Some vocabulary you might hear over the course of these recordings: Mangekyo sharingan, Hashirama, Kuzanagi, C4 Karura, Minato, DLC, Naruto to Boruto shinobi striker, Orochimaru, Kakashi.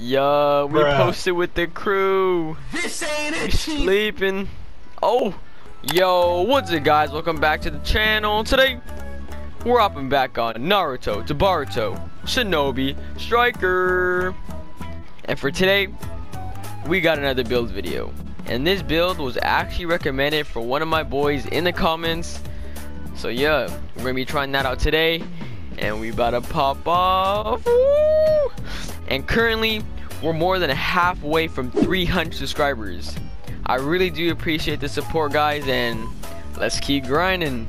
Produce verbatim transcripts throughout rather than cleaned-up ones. Yo, we Bruh. posted with the crew. This ain't it. Sleeping. Oh, yo, what's it, guys? Welcome back to the channel. Today, we're hopping back on Naruto to Boruto shinobi striker. And for today, we got another build video. And this build was actually recommended for one of my boys in the comments. So yeah, we're gonna be trying that out today. And we about to pop off. Woo! And currently, we're more than halfway from three hundred subscribers. I really do appreciate the support, guys, and let's keep grinding.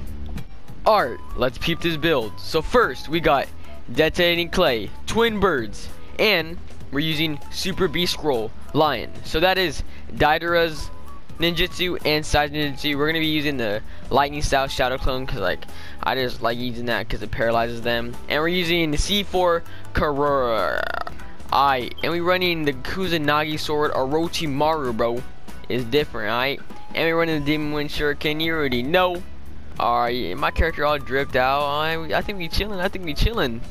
Alright, let's peep this build. So first, we got Detonating Clay, Twin Birds, and we're using Super Beast Scroll, Lion. So that is Deidara's Ninjutsu and Sai's Ninjutsu. We're going to be using the Lightning Style Shadow Clone because like, I just like using that because it paralyzes them. And we're using the C four Karura. Alright, and we running the Kuzanagi sword. Orochimaru, bro, is different, alright? And we running the Demon Wind Shuriken, you already know. Alright, my character all dripped out. Right, I think we chilling, I think we chilling.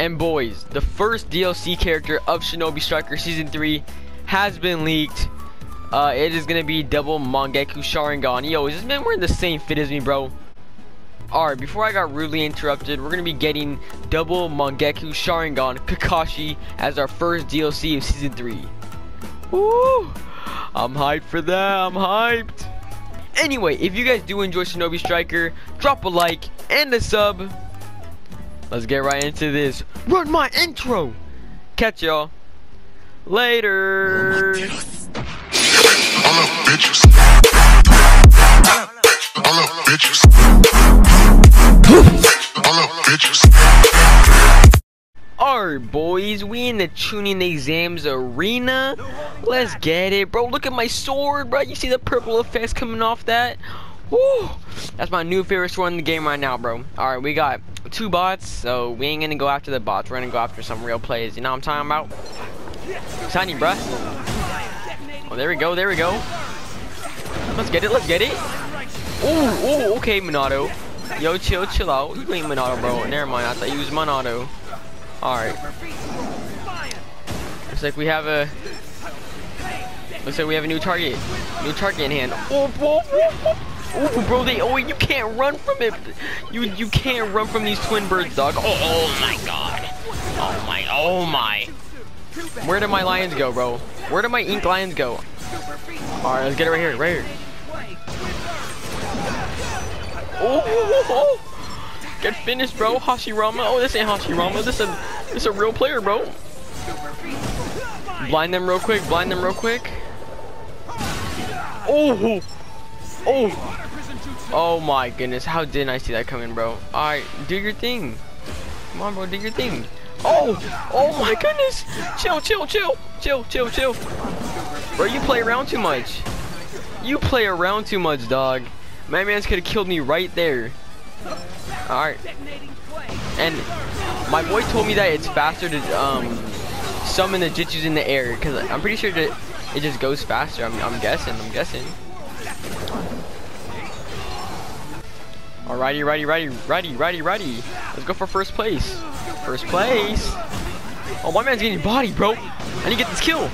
And boys, the first D L C character of Shinobi Striker Season three has been leaked. Uh, it is gonna be double Mangekyo Sharingan. Yo, is this man wearing the same fit as me, bro? Alright, before I got rudely interrupted, we're gonna be getting double Mangekyo Sharingan Kakashi as our first D L C of Season three. Woo! I'm hyped for that, I'm hyped! Anyway, if you guys do enjoy Shinobi Striker, drop a like and a sub. Let's get right into this. Run my intro! Catch y'all later! I love bitches. I love bitches. Alright, boys, we in the tuning exams arena. Let's get it, bro. Look at my sword, bro. You see the purple effects coming off that? Woo! That's my new favorite sword in the game right now, bro. Alright, we got two bots, so we ain't gonna go after the bots. We're gonna go after some real players. You know what I'm talking about? Tiny, bro. Oh, there we go, there we go. Let's get it, let's get it. Oh, oh, okay, Minato. Yo, chill, chill out. You ain't Minato, bro. Never mind, I thought you was Minato. Alright. Looks like we have a Looks like we have a new target. New target in hand. Oh, oh, oh, oh bro, they oh you can't run from it. You you can't run from these twin birds, dog. Oh, oh my god. Oh my oh my. Where did my lions go, bro? Where did my ink lions go? Alright, let's get it right here, right here. Oh, oh, oh. Get finished, bro. Hashirama. Oh, this ain't Hashirama. This is a, this a real player, bro. Blind them real quick. Blind them real quick. Oh. Oh. Oh, my goodness. How didn't I see that coming, bro? All right. Do your thing. Come on, bro. Do your thing. Oh. Oh, my goodness. Chill, chill, chill. Chill, chill, chill. Bro, you play around too much. You play around too much, dog. My man's could have killed me right there. Alright, and my boy told me that it's faster to um, summon the Jitsus in the air, because I'm pretty sure that it just goes faster. I'm, I'm guessing, I'm guessing. Alrighty, righty, righty, righty, righty, righty. Let's go for first place. First place. Oh, my man's getting body, bro. I need to get this kill.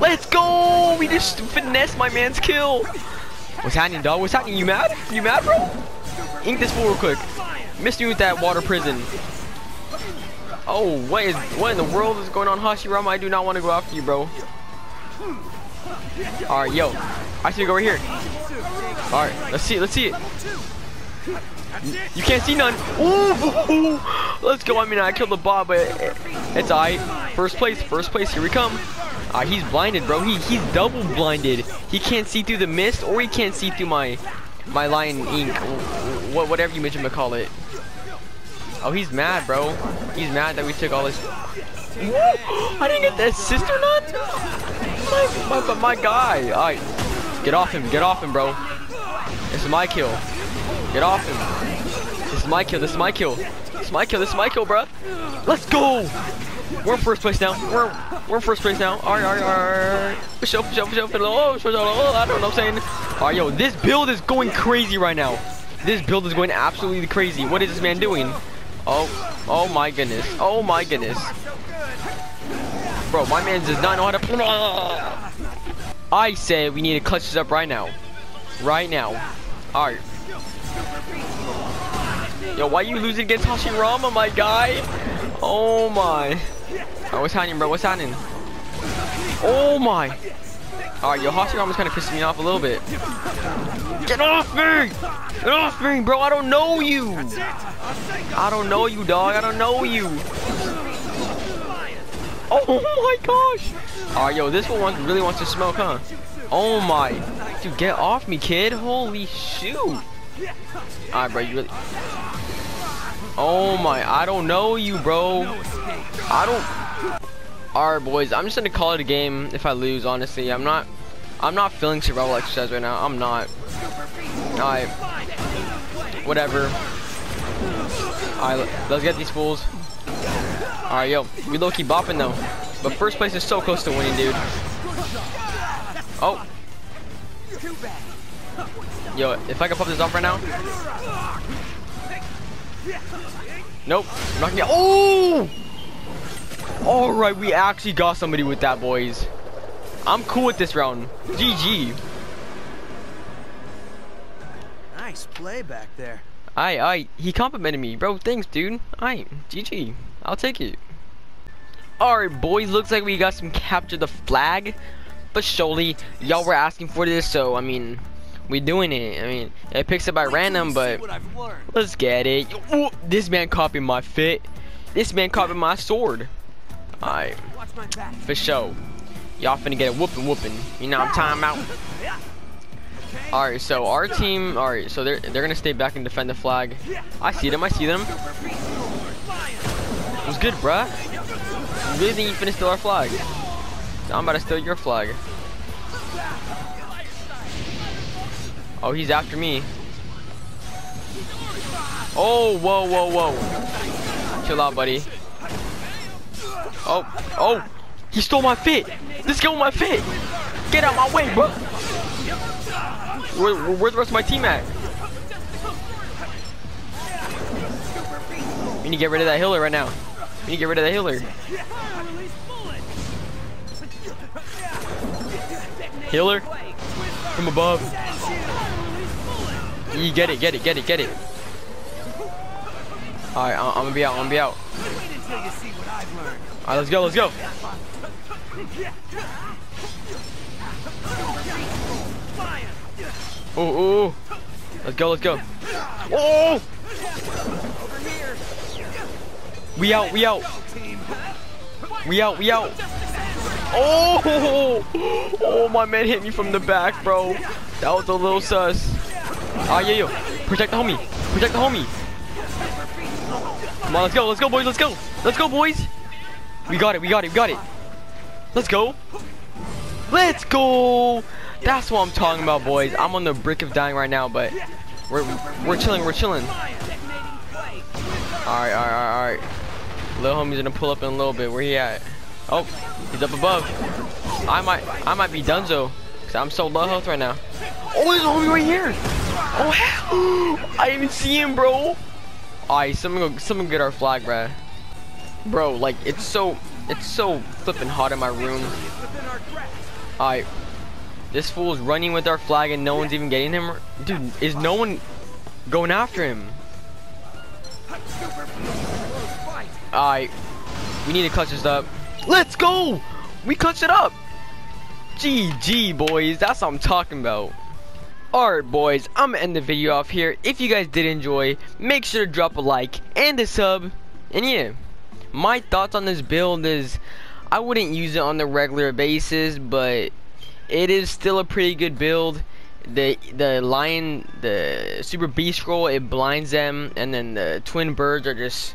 Let's go. We just finessed my man's kill. What's happening, dog? What's happening? You mad? You mad, bro? Ink this fool real quick. Missed me with that water prison. Oh, what is what in the world is going on, Hashirama? I do not want to go after you, bro. Alright, yo. I should go right here. Alright, let's see it, let's see it. You can't see none. Ooh! Let's go. I mean, I killed the bot, but it's alright. First place, first place, here we come. Uh, he's blinded, bro. He he's double blinded. He can't see through the mist, or he can't see through my my lion ink, what whatever you mentioned to call it. Oh, he's mad, bro. He's mad that we took all this. Whoa! I didn't get that sister nut. My, my, my guy. All right, get off him. Get off him, bro. This is my kill. Get off him. This is my kill. This is my kill. This is my kill. This is my kill, bro. Let's go. We're in first place now. We're we're in first place now. Alright, alright, alright. Push up, push up, push up. Oh, I don't know what I'm saying. Alright, yo, this build is going crazy right now. This build is going absolutely crazy. What is this man doing? Oh, oh my goodness. Oh my goodness. Bro, my man does not know how to. I say we need to clutch this up right now. Right now. Alright. Yo, why you losing against Hashirama, my guy? Oh my. Alright, what's happening, bro? What's happening? Oh my. Alright, yo, Hashirama's kind of pissing me off a little bit. Get off me! Get off me, bro! I don't know you! I don't know you, dog. I don't know you. Oh my gosh! Alright, yo, this one really wants to smoke, huh? Oh my. Dude, get off me, kid. Holy shoot. Alright, bro, you really. Oh my. I don't know you, bro. I don't. Alright boys, I'm just gonna call it a game if I lose, honestly. I'm not I'm not feeling survival exercise right now. I'm not. Alright. Whatever. Alright, let's get these fools. Alright, yo, we low-key bopping though. But first place is so close to winning, dude. Oh. Yo, if I can pop this off right now. Nope. I'm not gonna get. Oh! All right, we actually got somebody with that, boys. I'm cool with this round. G G. Nice play back there. Aye, aye. He complimented me, bro. Thanks, dude. Aye, G G. I'll take it. All right, boys. Looks like we got some capture the flag, but surely y'all were asking for this, so I mean, we doing it. I mean, it picks up by random, but let's get it. Ooh, this man copied my fit. This man copied my sword. Alright, for sure. Y'all finna get a whooping whooping. You know what I'm talking about? Alright, so our team, alright, so they're, they're gonna stay back and defend the flag. I see them, I see them. It was good, bruh. You really think you finna steal our flag? I'm about to steal your flag. Oh, he's after me. Oh, whoa, whoa, whoa. Chill out, buddy. Oh, oh, he stole my fit. This guy with my fit. Get out my way, bro. Where, where's the rest of my team at? We need to get rid of that healer right now. We need to get rid of that healer. Healer from above. You get it, get it, get it, get it. All right, I'm gonna be out, I'm gonna be out. Alright, let's go, let's go. Ooh, ooh, ooh. Let's go, let's go. Oh! We out, we out. We out, we out. Oh! Oh, my man hit me from the back, bro. That was a little sus. Ah, yeah, yo. Protect the homie. Protect the homie. Come on, let's go, let's go, boys, let's go. Let's go, boys. We got it, we got it, we got it. Let's go. Let's go. That's what I'm talking about, boys. I'm on the brink of dying right now, but we're we're chilling, we're chilling. Alright, alright, alright, alright. Little homie's gonna pull up in a little bit. Where he at? Oh, he's up above. I might I might be donezo. Cause I'm so low health right now. Oh, there's a homie right here! Oh hell! I didn't even see him, bro! Alright, someone go someone get our flag, bruh. Bro, like it's so it's so flippin' hot in my room. Alright. This fool's running with our flag and no one's even getting him. Dude, is no one going after him? Alright. We need to clutch this up. Let's go! We clutch it up! G G, boys, that's what I'm talking about. Alright boys, I'm gonna end the video off here. If you guys did enjoy, make sure to drop a like and a sub. And yeah. My thoughts on this build is I wouldn't use it on the regular basis, but it is still a pretty good build. The the lion, the super beast scroll, it blinds them, and then the twin birds are just,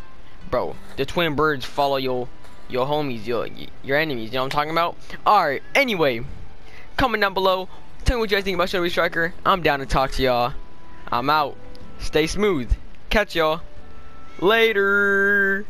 bro, the twin birds follow your your homies, your your enemies, you know what I'm talking about? Alright, anyway, comment down below. Tell me what you guys think about Shinobi Striker. I'm down to talk to y'all. I'm out. Stay smooth. Catch y'all. Later.